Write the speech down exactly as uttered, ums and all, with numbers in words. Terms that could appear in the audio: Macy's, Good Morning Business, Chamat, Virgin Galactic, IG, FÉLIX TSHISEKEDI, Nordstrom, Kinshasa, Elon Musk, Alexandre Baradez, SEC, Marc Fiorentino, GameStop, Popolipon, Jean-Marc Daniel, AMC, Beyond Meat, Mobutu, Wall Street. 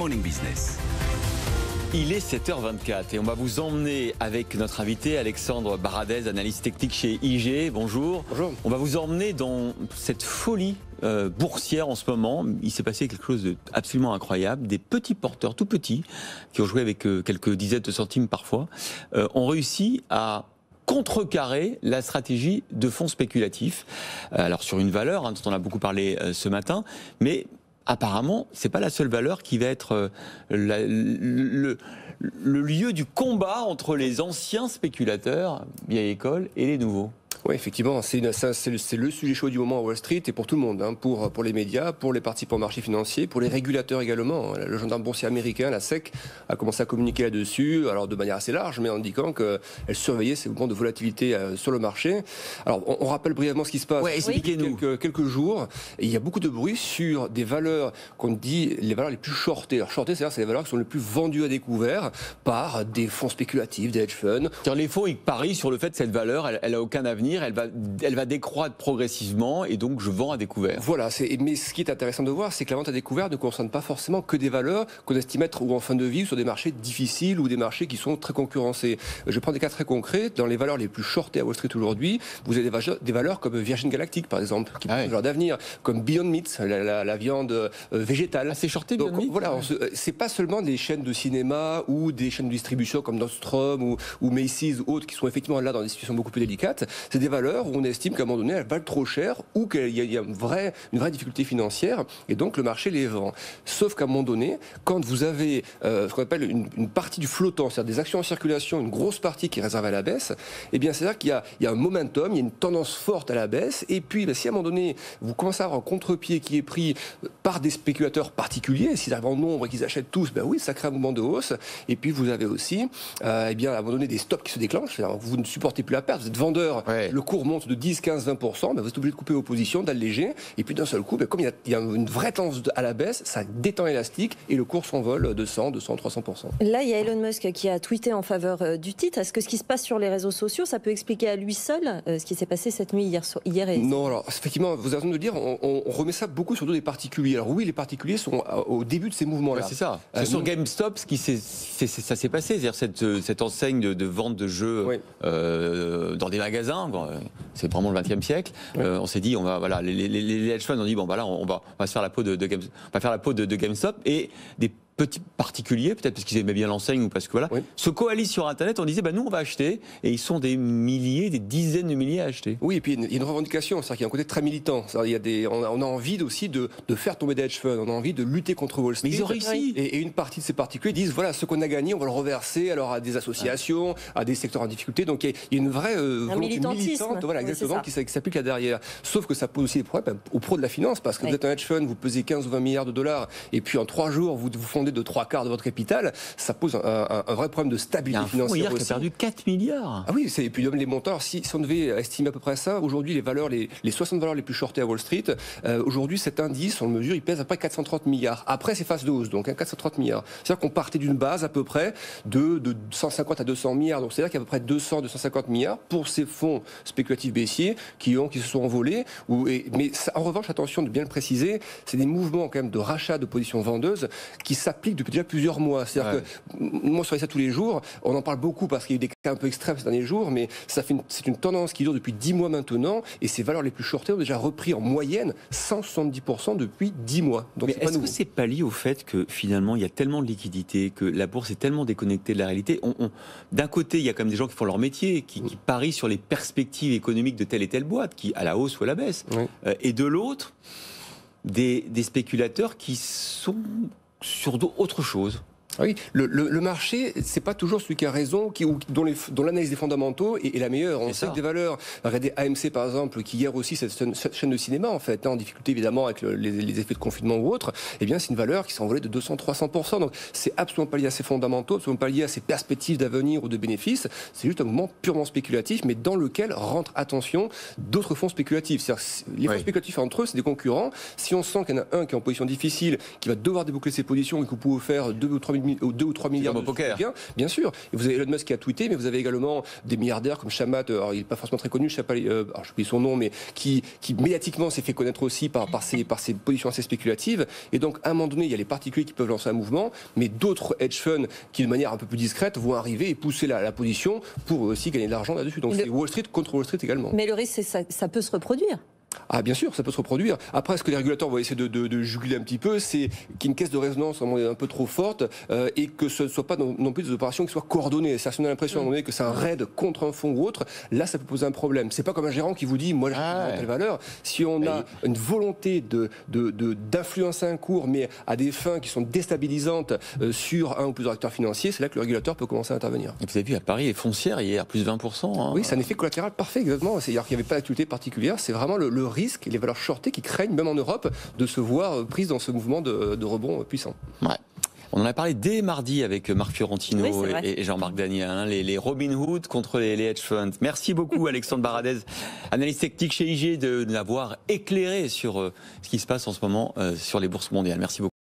Morning Business. Il est sept heures vingt-quatre et on va vous emmener avec notre invité Alexandre Baradez, analyste technique chez I G. Bonjour. Bonjour. On va vous emmener dans cette folie euh, boursière en ce moment. Il s'est passé quelque chose d'absolument incroyable. Des petits porteurs, tout petits, qui ont joué avec euh, quelques dizaines de centimes parfois, euh, ont réussi à contrecarrer la stratégie de fonds spéculatifs. Euh, alors sur une valeur, hein, dont on a beaucoup parlé euh, ce matin, mais... apparemment, ce n'est pas la seule valeur qui va être la, le, le lieu du combat entre les anciens spéculateurs, vieille école, et les nouveaux. Oui, effectivement, c'est le sujet chaud du moment à Wall Street et pour tout le monde, hein, pour, pour les médias, pour les participants au marché financier, pour les régulateurs également. Le gendarme boursier américain, la S E C, a commencé à communiquer là-dessus, alors de manière assez large, mais en indiquant qu'elle surveillait ces mouvements de volatilité euh, sur le marché. Alors, on, on rappelle brièvement ce qui se passe. Ouais, expliquez-nous. Quelques, quelques jours, et il y a beaucoup de bruit sur des valeurs qu'on dit les valeurs les plus shortées. Alors, shortées, c'est-à-dire c'est les valeurs qui sont les plus vendues à découvert par des fonds spéculatifs, des hedge funds. Car les fonds, ils parient sur le fait que cette valeur, elle n'a aucun avenir. Elle va, elle va décroître progressivement et donc je vends à découvert. Voilà, mais ce qui est intéressant de voir, c'est que la vente à découvert ne concerne pas forcément que des valeurs qu'on estime être ou en fin de vie ou sur des marchés difficiles ou des marchés qui sont très concurrencés. Je prends des cas très concrets. Dans les valeurs les plus shortées à Wall Street aujourd'hui, vous avez des valeurs comme Virgin Galactic par exemple, qui ah ouais. est une valeur d'avenir, comme Beyond Meat, la, la, la viande végétale. Ah, c'est shorté Beyond Meat ? Voilà, ouais. C'est pas seulement des chaînes de cinéma ou des chaînes de distribution comme Nordstrom ou, ou Macy's ou autres qui sont effectivement là dans des situations beaucoup plus délicates. C'est des valeurs où on estime qu'à un moment donné, elles valent trop cher ou qu'il y a une vraie, une vraie difficulté financière et donc le marché les vend. Sauf qu'à un moment donné, quand vous avez euh, ce qu'on appelle une, une partie du flottant, c'est-à-dire des actions en circulation, une grosse partie qui est réservée à la baisse, eh bien c'est-à-dire qu'il y, y a un momentum, il y a une tendance forte à la baisse et puis bah, si à un moment donné, vous commencez à avoir un contre-pied qui est pris par des spéculateurs particuliers, s'ils arrivent en nombre et qu'ils achètent tous, ben bah oui, ça crée un mouvement de hausse et puis vous avez aussi euh, eh bien, à un moment donné des stops qui se déclenchent, c'est-à-dire que vous ne supportez plus la perte, vous êtes vendeur. Ouais. Le cours monte de dix, quinze, vingt pour cent, ben vous êtes obligé de couper vos positions, d'alléger, et puis d'un seul coup, ben comme il y, a, il y a une vraie tendance à la baisse, ça détend l'élastique et le cours s'envole de cent, deux cents, trois cents pour cent. Là, il y a Elon Musk qui a tweeté en faveur du titre. Est-ce que ce qui se passe sur les réseaux sociaux, ça peut expliquer à lui seul ce qui s'est passé cette nuit, hier, so hier et... Non, alors, effectivement, vous avez entendu dire, on, on remet ça beaucoup sur le dos des particuliers. Alors oui, les particuliers sont au début de ces mouvements-là. Ouais, c'est ça. C'est euh, sur nous... GameStop, ce qui ça s'est passé, c'est-à-dire cette, cette enseigne de, de vente de jeux oui. euh, dans des magasins. C'est vraiment le vingtième siècle. Ouais. Euh, on s'est dit, on va, voilà, les, les, les hedge funds ont dit, bon, bah là, on va, on va se faire la peau de, de Game, on va faire la peau de, de GameStop et des petits particuliers, peut-être parce qu'ils aimaient bien l'enseigne ou parce que voilà, oui. se coalisent sur Internet, on disait, bah, nous on va acheter, et ils sont des milliers, des dizaines de milliers à acheter. Oui, et puis il y a une revendication, c'est-à-dire qu'il y a un côté très militant, il y a des, on, a, on a envie aussi de, de faire tomber des hedge funds, on a envie de lutter contre Wall Street. Mais ils ont réussi. Et, et une partie de ces particuliers disent, voilà, ce qu'on a gagné, on va le reverser alors à des associations, ah. à des secteurs en difficulté, donc il y a, il y a une vraie euh, un volonté militante, voilà, exactement, oui, qui, qui s'applique là derrière. Sauf que ça pose aussi des problèmes aux pros de la finance, parce que oui. vous êtes un hedge fund, vous pesez quinze ou vingt milliards de dollars, et puis en trois jours, vous, vous fondez de trois quarts de votre capital, ça pose un, un, un vrai problème de stabilité financière. Il a perdu quatre milliards. Ah oui, et puis les montants, si, si on devait estimer à peu près ça, aujourd'hui les valeurs, les, les soixante valeurs les plus shortées à Wall Street, euh, aujourd'hui cet indice, on le mesure, il pèse à peu près quatre cent trente milliards. Après c'est phase de hausse, donc hein, quatre cent trente milliards. C'est-à-dire qu'on partait d'une base à peu près de, de cent cinquante à deux cents milliards, donc c'est-à-dire qu'à peu près deux cents, deux cent cinquante milliards pour ces fonds spéculatifs baissiers qui, ont, qui se sont envolés. Ou, et, mais ça, en revanche, attention de bien le préciser, c'est des mouvements quand même de rachat de positions vendeuses qui s'applique depuis déjà plusieurs mois. C'est-à-dire ouais. que, moi, sur ça tous les jours, on en parle beaucoup parce qu'il y a eu des cas un peu extrêmes ces derniers jours, mais c'est une, une tendance qui dure depuis dix mois maintenant, et ces valeurs les plus shortées ont déjà repris en moyenne cent soixante-dix pour cent depuis dix mois. Donc, est-ce que c'est pas lié au fait que, finalement, il y a tellement de liquidités, que la bourse est tellement déconnectée de la réalité? on, on, D'un côté, il y a quand même des gens qui font leur métier, qui, qui parient sur les perspectives économiques de telle et telle boîte, qui à la hausse ou à la baisse. Ouais. Euh, et de l'autre, des, des spéculateurs qui sont... sur d'autres choses. Oui, le, le, le marché, c'est pas toujours celui qui a raison, qui, ou, dont l'analyse des fondamentaux est, est la meilleure. On sait que des valeurs, regardez A M C par exemple, qui hier aussi, cette, cette chaîne de cinéma en fait, hein, en difficulté évidemment avec le, les, les effets de confinement ou autres, eh bien c'est une valeur qui s'est envolée de deux cents, trois cents pour cent. Donc c'est absolument pas lié à ses fondamentaux, absolument pas lié à ses perspectives d'avenir ou de bénéfices. C'est juste un mouvement purement spéculatif, mais dans lequel rentrent, attention, d'autres fonds spéculatifs. C'est-à-dire les oui. fonds spéculatifs entre eux, c'est des concurrents. Si on sent qu'il y en a un qui est en position difficile, qui va devoir déboucler ses positions et que vous pouvez faire deux ou trois mille deux ou trois milliards de poker. Bien, bien sûr. Et vous avez Elon Musk qui a tweeté, mais vous avez également des milliardaires comme Chamat, alors il n'est pas forcément très connu, Chamat, euh, alors je n'oublie son nom, mais qui, qui médiatiquement s'est fait connaître aussi par, par, ses, par ses positions assez spéculatives. Et donc, à un moment donné, il y a les particuliers qui peuvent lancer un mouvement, mais d'autres hedge funds qui, de manière un peu plus discrète, vont arriver et pousser la, la position pour aussi gagner de l'argent là-dessus. Donc, le... c'est Wall Street contre Wall Street également. Mais le risque, c'est ça, ça peut se reproduire. Ah bien sûr, ça peut se reproduire. Après, ce que les régulateurs vont essayer de, de, de juguler un petit peu, c'est qu'il y ait une caisse de résonance un peu trop forte euh, et que ce ne soit pas non, non plus des opérations qui soient coordonnées. Ça donne l'impression mmh. que c'est un raid contre un fonds ou autre. Là, ça peut poser un problème. C'est pas comme un gérant qui vous dit, moi, j'ai ah, ouais. telle valeur. Si on a et... une volonté de, de, de, d'influencer un cours, mais à des fins qui sont déstabilisantes euh, sur un ou plusieurs acteurs financiers, c'est là que le régulateur peut commencer à intervenir. Et vous avez vu à Paris les foncières hier, plus vingt pour cent. Hein. Oui, c'est un effet collatéral parfait, exactement. C'est-à-dire qu'il n'y avait pas d'activité particulière. C'est vraiment le, le le risque et les valeurs shortées qui craignent, même en Europe, de se voir prises dans ce mouvement de, de rebond puissant. Ouais. On en a parlé dès mardi avec Marc Fiorentino oui, et, et Jean-Marc Daniel, hein, les, les Robin Hood contre les, les hedge funds. Merci beaucoup Alexandre Baradez, analyste technique chez I G, de, de l'avoir éclairé sur euh, ce qui se passe en ce moment euh, sur les bourses mondiales. Merci beaucoup.